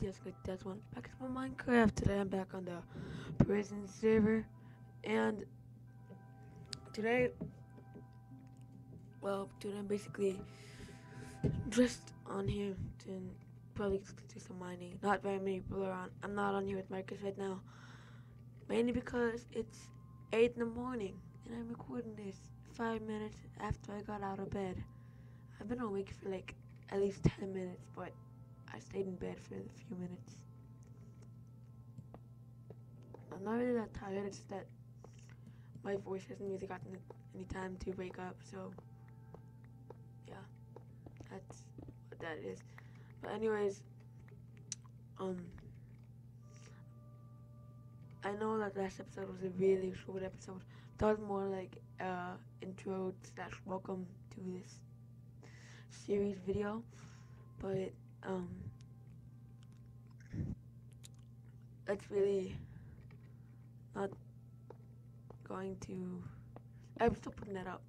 Deskwik, that's one back to Minecraft. Today I'm back on the prison server, and today, well, I'm basically just on here to probably do some mining. Not very many people are on. I'm not on here with Marcus right now, mainly because it's 8 in the morning and I'm recording this 5 minutes after I got out of bed. I've been awake for like at least 10 minutes, but I stayed in bed for a few minutes. I'm not really that tired, it's that my voice hasn't really gotten any time to wake up, so yeah, that's what that is. But anyways, I know that last episode was a really short episode. That was more like intro / welcome to this series video, but that's really not going to. I'm still putting that up.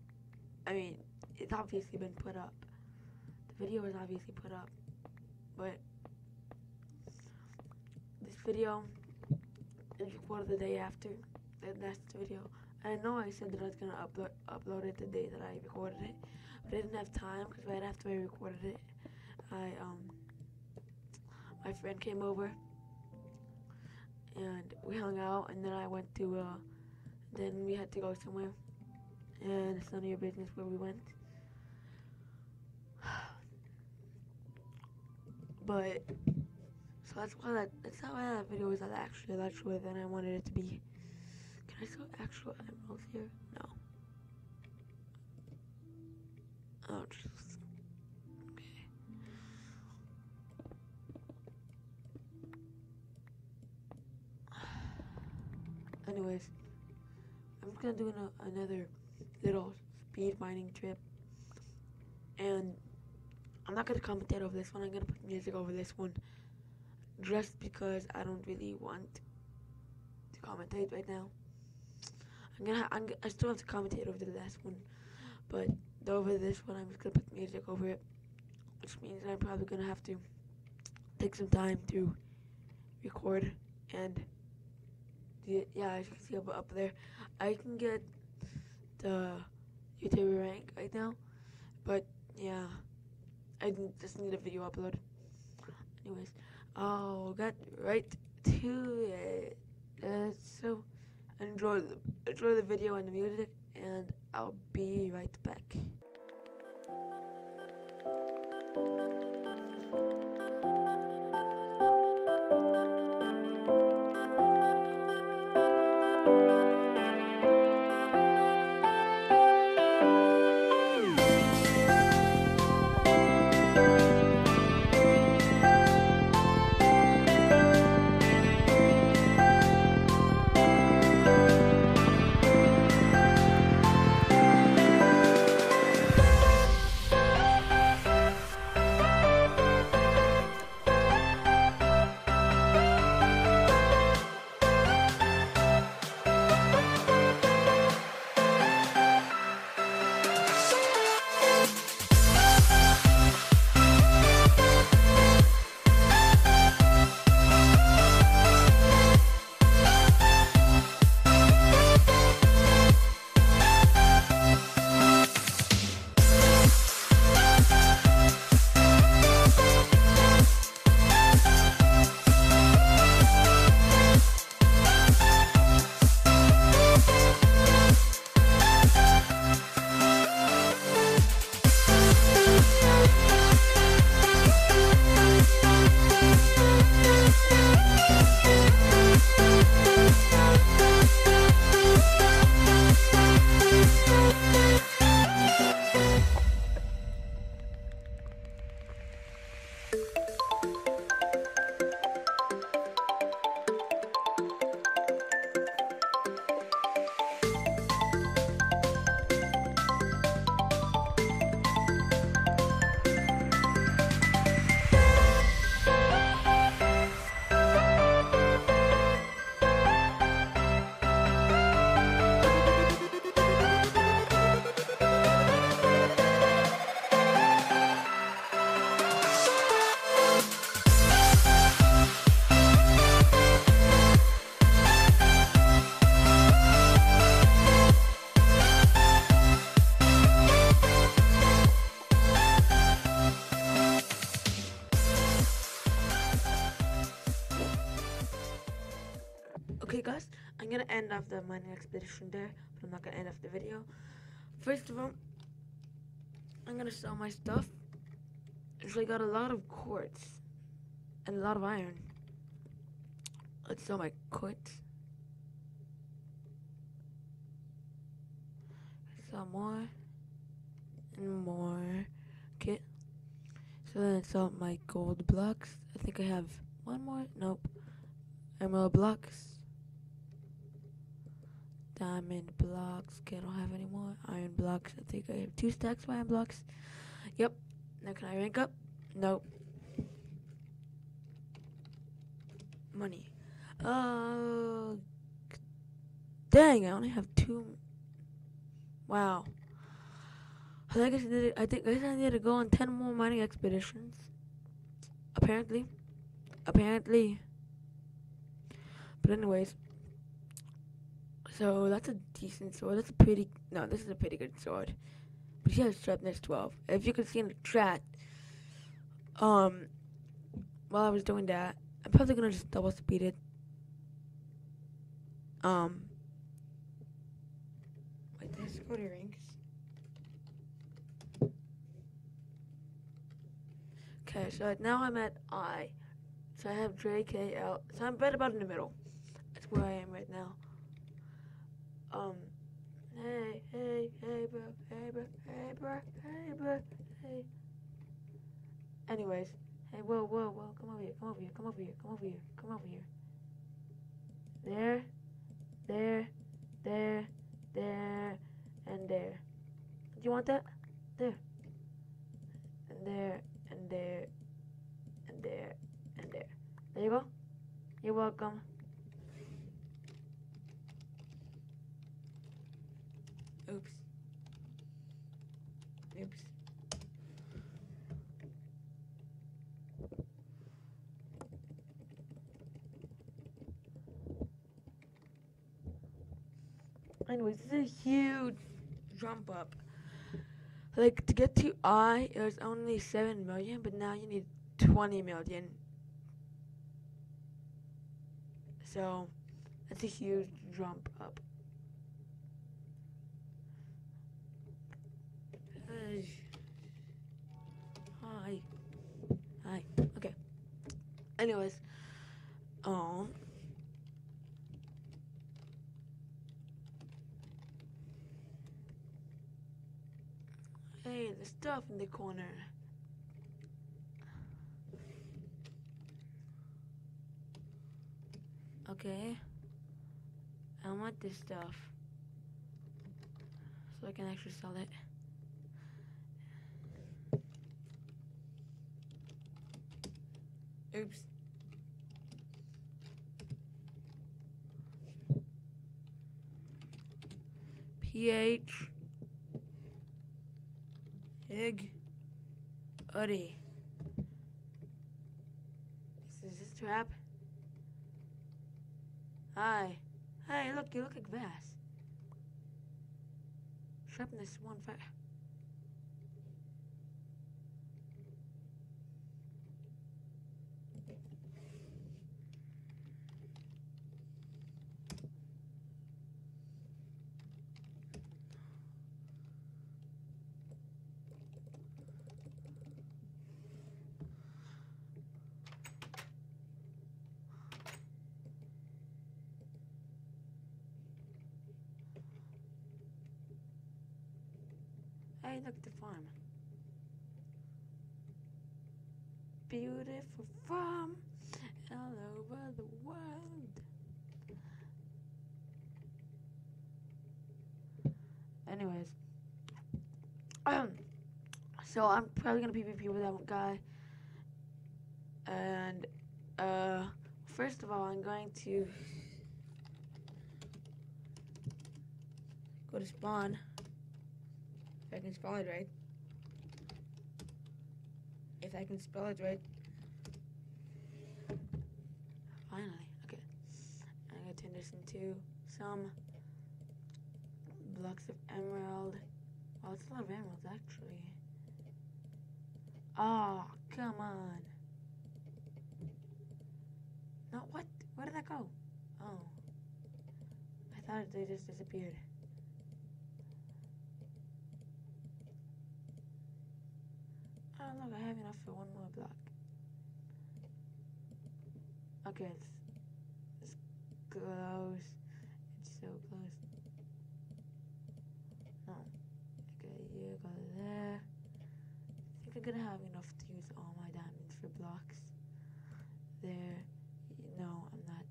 I mean, it's obviously been put up. The video is obviously put up, but this video is recorded the day after the last video. I know I said that I was gonna upload it the day that I recorded it, but I didn't have time because right after I recorded it, my friend came over and we hung out, and then I went to then we had to go somewhere, and it's none of your business where we went. But so that's how that video was actually a lot shorter than I wanted it to be. Can I sell actual emeralds here? No. Oh, just anyways, I'm just gonna do another little speed mining trip, and I'm not gonna commentate over this one. I'm gonna put music over this one just because I don't really want to commentate right now. I still have to commentate over the last one, but over this one I'm just gonna put music over it, which means I'm probably gonna have to take some time to record. And yeah, as you can see up there, I can get the YouTuber rank right now, but yeah, I just need a video upload. Anyways, I'll get right to it. So enjoy the video and the music, and I'll be right back. Okay guys, I'm gonna end off the mining expedition there, but I'm not gonna end off the video. First of all, I'm gonna sell my stuff. So I got a lot of quartz and a lot of iron. Let's sell my quartz. Sell more and more. Okay. So then I sell my gold blocks. I think I have one more. Nope. Emerald blocks. Diamond blocks. Okay, I don't have any more. Iron blocks. I think I have 2 stacks of iron blocks. Yep. Now can I rank up? Nope. Money. Dang, I only have 2. Wow. I guess I need to go on 10 more mining expeditions. Apparently. But anyways. So that's a decent sword. This is a pretty good sword. But she has sharpness 12. If you could see in the chat, while I was doing that, I'm probably gonna just double speed it. Wait, there's Discord ranks. Okay, so now I'm at I. So I have JKL. So I'm right about in the middle. That's where I am right now. Hey bro. Anyways, hey, whoa, come over here. There, and there. Do you want that? There. And there, and there, and there, and there. There you go. You're welcome. Oops. Anyways, this is a huge jump up. Like, to get to I, it was only 7 million, but now you need 20 million. So, that's a huge jump up. Hi. Okay. Anyways. Hey, the stuff in the corner. Okay. I want this stuff. So I can actually sell it. Oops. PH. Egg. Uddy. Is this trap? Hi. Hey, look, you look like Vass. Sharpness 15. Hey, look, the farm. Beautiful farm all over the world. Anyways. So I'm probably gonna PvP with that one guy. And first of all, I'm going to go to spawn. I can spell it right. If I can spell it right. Finally, okay. I'm gonna turn this into some blocks of emerald. Oh, it's a lot of emeralds actually. Oh, come on. No, what? Where did that go? Oh. How did they just disappear? Oh look, I have enough for one more block. Okay, it's close. It's so close. No. Okay, you go there. I think I'm gonna have enough to use all my diamonds for blocks. There. No, I'm not.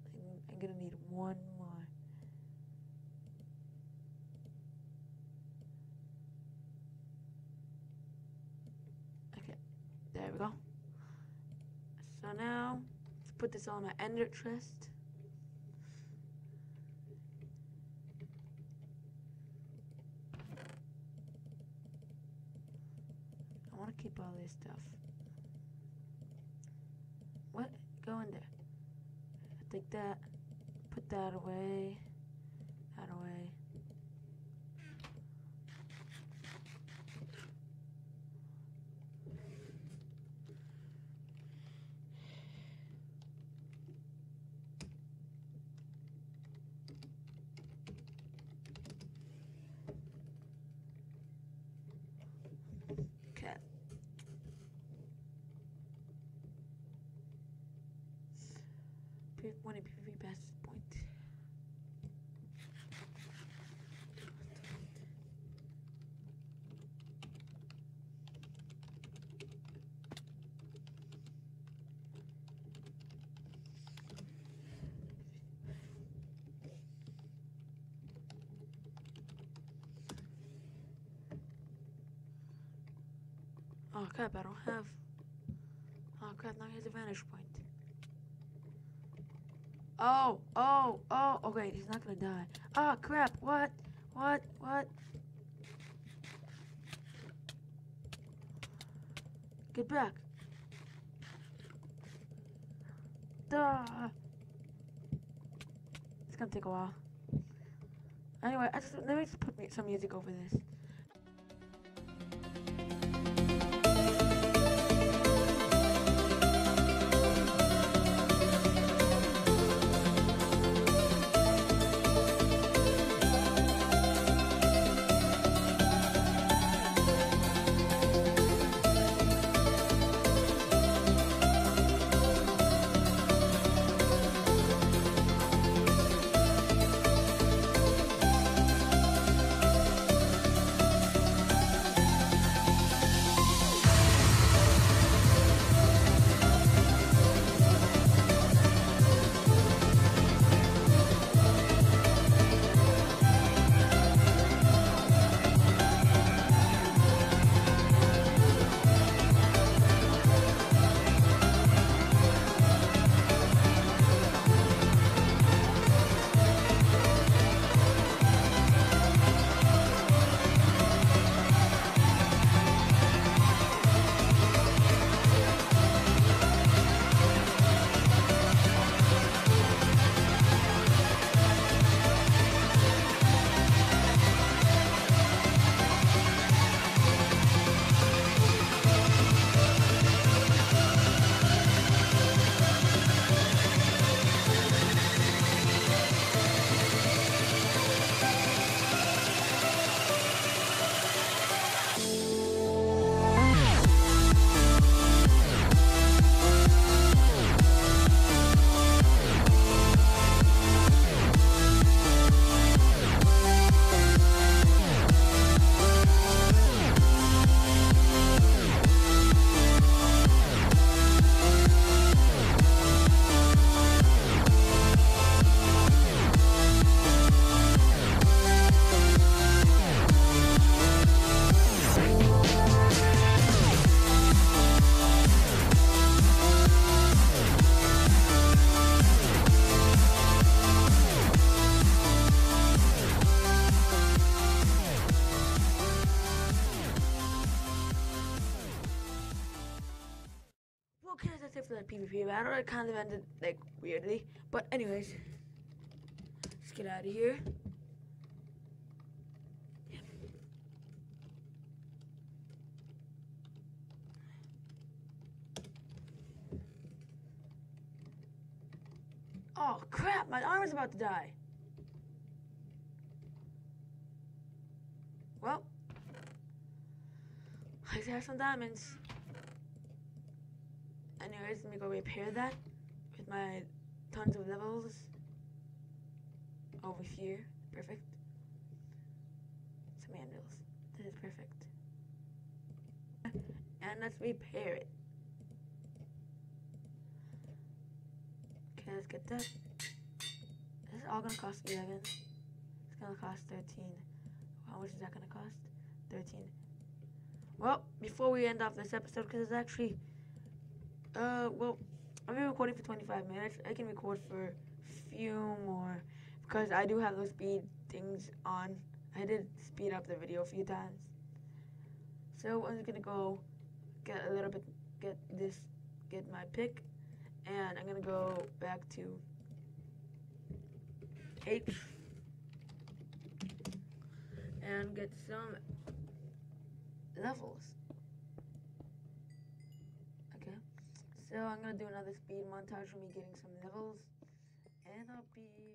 I'm gonna need one more. Okay, there we go. So now, let's put this on my ender chest. I wanna keep all this stuff. What? Go in there. Take that, put that away, that away. Okay. One PvP best point. Oh crap, I don't have. Oh crap, now he has a vantage point. Oh, okay, he's not gonna die. Ah, oh, crap, what? Get back. Duh. It's gonna take a while. Anyway, let me just put some music over this. For that PvP battle, it kind of ended like weirdly, but anyways, let's get out of here. Yeah. Oh crap, my arm is about to die. Well, I have some diamonds. Anyways, let me go repair that with my tons of levels over here. Perfect. Some handles. This is perfect. And let's repair it. Okay, let's get that. This is all gonna cost 11. It's gonna cost 13. How much is that gonna cost? 13. Well, before we end off this episode, because it's actually, well, I've been recording for 25 minutes. I can record for a few more because I do have those speed things on. I did speed up the video a few times. So I'm just gonna go get a little bit, get my pick, and I'm gonna go back to H and get some levels. Okay, so I'm gonna do another speed montage of me getting some levels, and I'll be right back.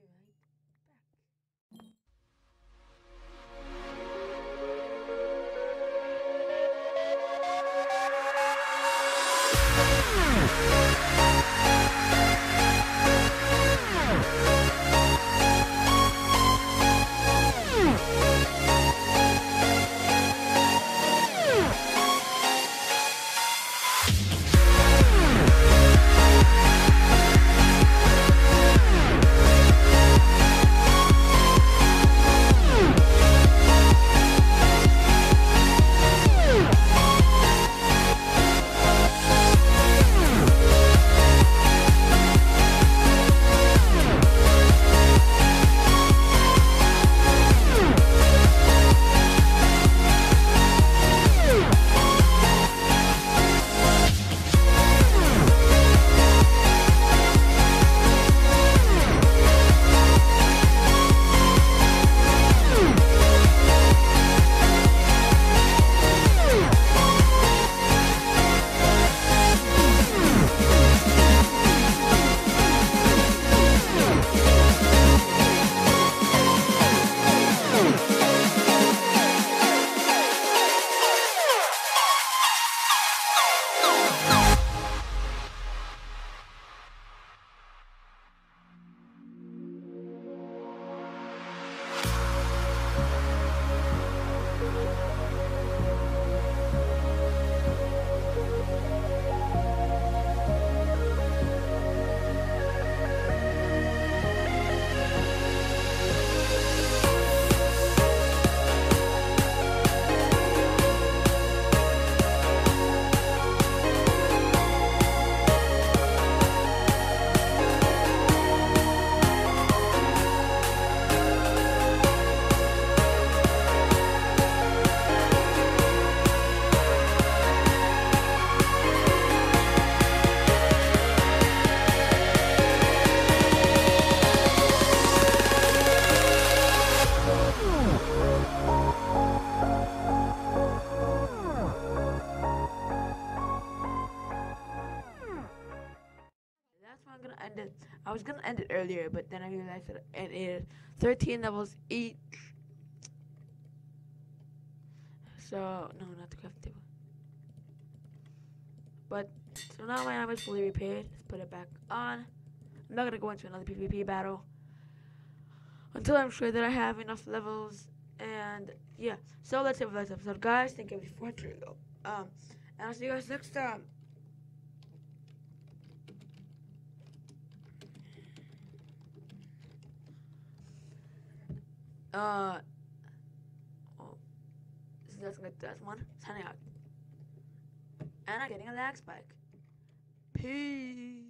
I was gonna end it earlier, but then I realized that it is 13 levels each. So no, not the crafting table. But so now my armor is fully repaired. Let's put it back on. I'm not gonna go into another PvP battle until I'm sure that I have enough levels. And yeah, so that's it for this episode, guys. Thank you for watching. And I'll see you guys next time. So that's gonna that's one signing out, and I'm getting a lag spike. Peace.